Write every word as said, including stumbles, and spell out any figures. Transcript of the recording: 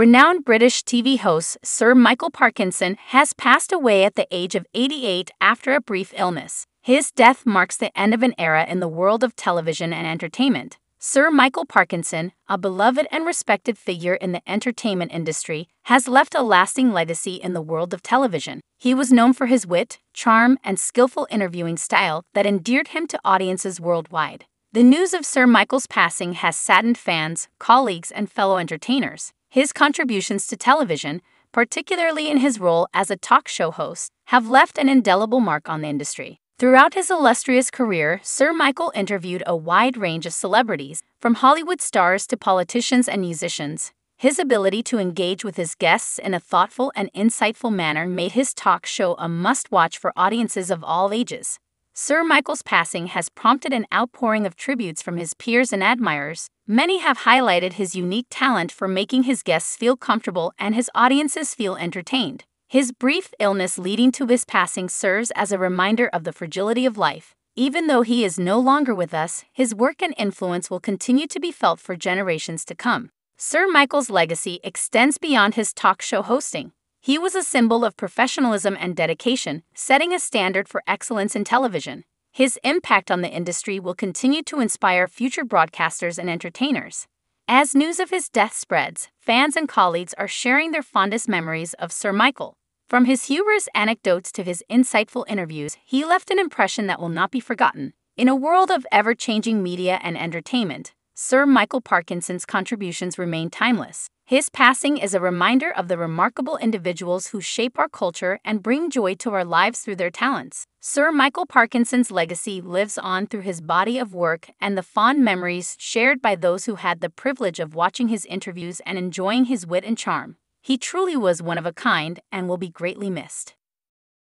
Renowned British T V host Sir Michael Parkinson has passed away at the age of eighty-eight after a brief illness. His death marks the end of an era in the world of television and entertainment. Sir Michael Parkinson, a beloved and respected figure in the entertainment industry, has left a lasting legacy in the world of television. He was known for his wit, charm, and skillful interviewing style that endeared him to audiences worldwide. The news of Sir Michael's passing has saddened fans, colleagues, and fellow entertainers. His contributions to television, particularly in his role as a talk show host, have left an indelible mark on the industry. Throughout his illustrious career, Sir Michael interviewed a wide range of celebrities, from Hollywood stars to politicians and musicians. His ability to engage with his guests in a thoughtful and insightful manner made his talk show a must-watch for audiences of all ages. Sir Michael's passing has prompted an outpouring of tributes from his peers and admirers. Many have highlighted his unique talent for making his guests feel comfortable and his audiences feel entertained. His brief illness leading to his passing serves as a reminder of the fragility of life. Even though he is no longer with us, his work and influence will continue to be felt for generations to come. Sir Michael's legacy extends beyond his talk show hosting. He was a symbol of professionalism and dedication, setting a standard for excellence in television. His impact on the industry will continue to inspire future broadcasters and entertainers. As news of his death spreads, fans and colleagues are sharing their fondest memories of Sir Michael. From his humorous anecdotes to his insightful interviews, he left an impression that will not be forgotten. In a world of ever-changing media and entertainment, Sir Michael Parkinson's contributions remain timeless. His passing is a reminder of the remarkable individuals who shape our culture and bring joy to our lives through their talents. Sir Michael Parkinson's legacy lives on through his body of work and the fond memories shared by those who had the privilege of watching his interviews and enjoying his wit and charm. He truly was one of a kind and will be greatly missed.